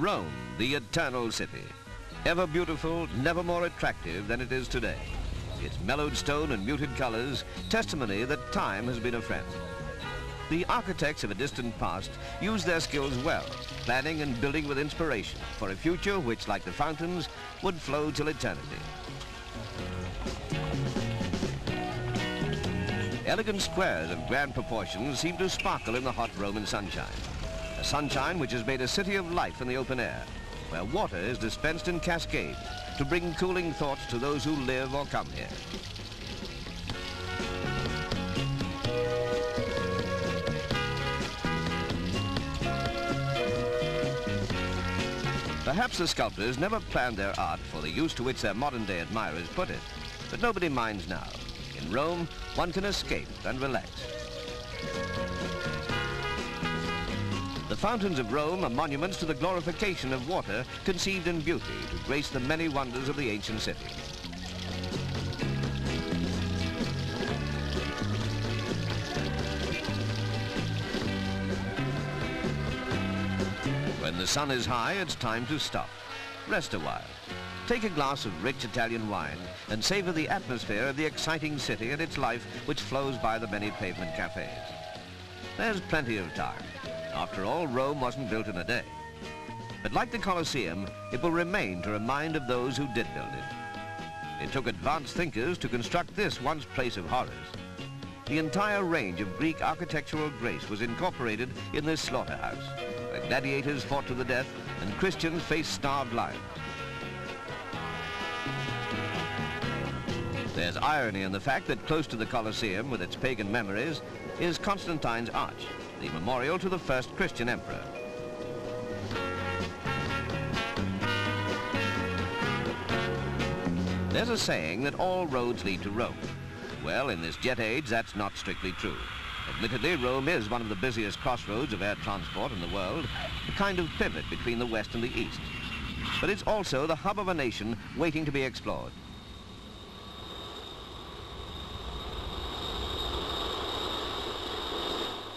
Rome, the eternal city, ever beautiful, never more attractive than it is today. Its mellowed stone and muted colors, testimony that time has been a friend. The architects of a distant past used their skills well, planning and building with inspiration for a future which, like the fountains, would flow till eternity. Elegant squares of grand proportions seem to sparkle in the hot Roman sunshine. A sunshine which has made a city of life in the open air, where water is dispensed in cascades to bring cooling thoughts to those who live or come here. Perhaps the sculptors never planned their art for the use to which their modern-day admirers put it, but nobody minds now. In Rome, one can escape and relax. The fountains of Rome are monuments to the glorification of water conceived in beauty to grace the many wonders of the ancient city. When the sun is high, it's time to stop. Rest a while. Take a glass of rich Italian wine and savor the atmosphere of the exciting city and its life which flows by the many pavement cafes. There's plenty of time. After all, Rome wasn't built in a day. But like the Colosseum, it will remain to remind of those who did build it. It took advanced thinkers to construct this once place of horrors. The entire range of Greek architectural grace was incorporated in this slaughterhouse, where gladiators fought to the death and Christians faced starved lions. There's irony in the fact that close to the Colosseum, with its pagan memories, is Constantine's Arch, the memorial to the first Christian emperor. There's a saying that all roads lead to Rome. Well, in this jet age, that's not strictly true. Admittedly, Rome is one of the busiest crossroads of air transport in the world, a kind of pivot between the West and the East. But it's also the hub of a nation waiting to be explored.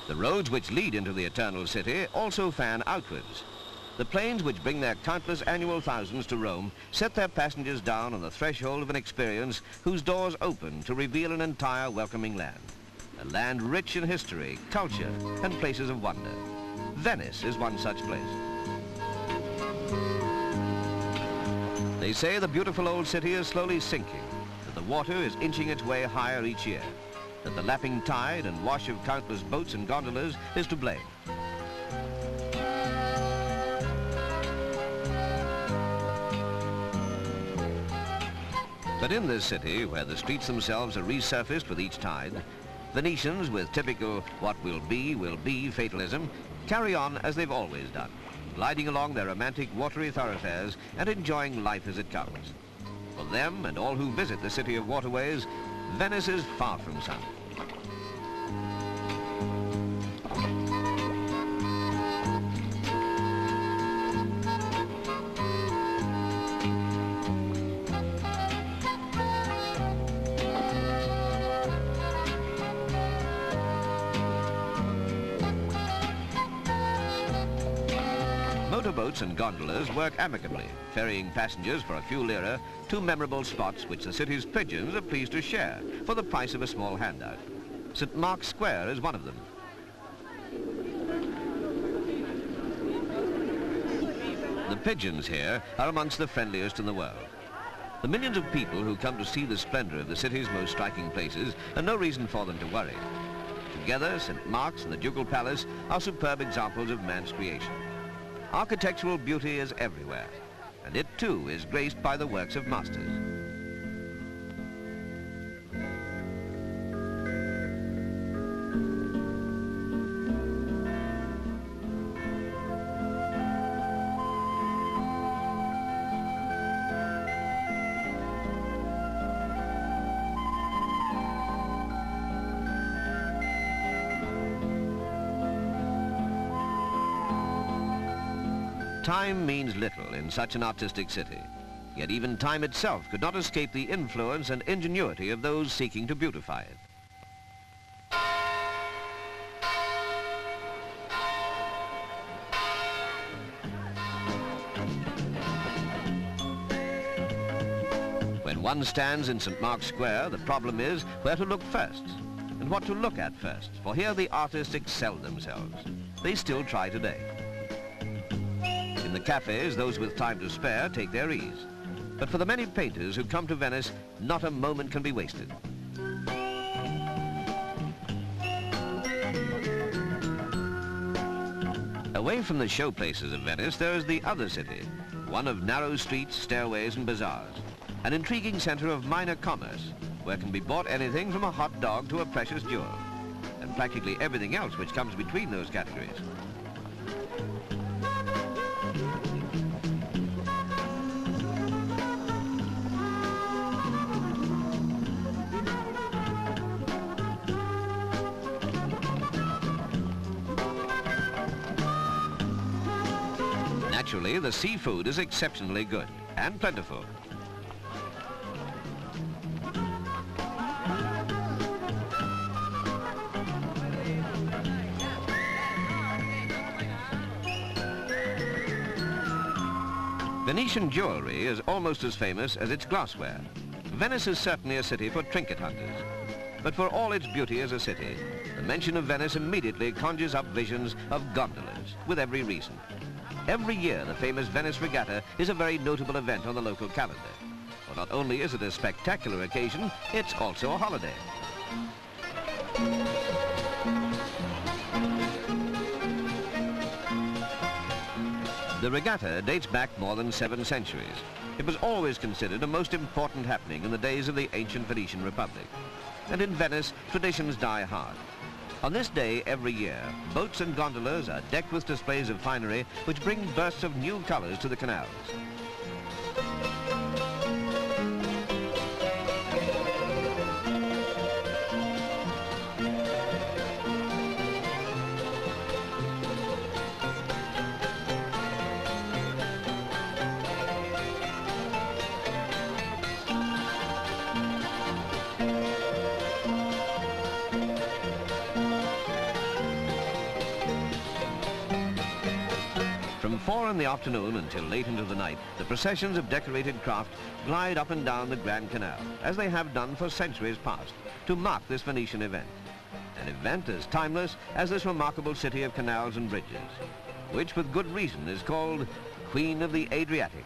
The roads which lead into the Eternal City also fan outwards. The planes which bring their countless annual thousands to Rome set their passengers down on the threshold of an experience whose doors open to reveal an entire welcoming land. A land rich in history, culture, and places of wonder. Venice is one such place. They say the beautiful old city is slowly sinking, that the water is inching its way higher each year, that the lapping tide and wash of countless boats and gondolas is to blame. But in this city, where the streets themselves are resurfaced with each tide, Venetians, with typical what will be fatalism, carry on as they've always done, gliding along their romantic watery thoroughfares and enjoying life as it comes. For them and all who visit the city of waterways, Venice is far from sunny. Motorboats and gondolas work amicably, ferrying passengers for a few lire to memorable spots which the city's pigeons are pleased to share for the price of a small handout. St. Mark's Square is one of them. The pigeons here are amongst the friendliest in the world. The millions of people who come to see the splendor of the city's most striking places are no reason for them to worry. Together, St. Mark's and the Ducal Palace are superb examples of man's creation. Architectural beauty is everywhere, and it too is graced by the works of masters. Time means little in such an artistic city, yet even time itself could not escape the influence and ingenuity of those seeking to beautify it. When one stands in St. Mark's Square, the problem is where to look first and what to look at first, for here the artists excel themselves. They still try today. In the cafes, those with time to spare take their ease. But for the many painters who come to Venice, not a moment can be wasted. Away from the showplaces of Venice, there is the other city, one of narrow streets, stairways and bazaars, an intriguing center of minor commerce, where can be bought anything from a hot dog to a precious jewel, and practically everything else which comes between those categories. Naturally, the seafood is exceptionally good and plentiful. Venetian jewelry is almost as famous as its glassware. Venice is certainly a city for trinket hunters. But for all its beauty as a city, the mention of Venice immediately conjures up visions of gondolas, with every reason. Every year, the famous Venice Regatta is a very notable event on the local calendar. For not only is it a spectacular occasion, it's also a holiday. The regatta dates back more than 7 centuries. It was always considered a most important happening in the days of the ancient Venetian Republic. And in Venice, traditions die hard. On this day every year, boats and gondolas are decked with displays of finery which bring bursts of new colors to the canals. From 4 in the afternoon until late into the night, the processions of decorated craft glide up and down the Grand Canal, as they have done for centuries past, to mark this Venetian event. An event as timeless as this remarkable city of canals and bridges, which with good reason is called Queen of the Adriatic.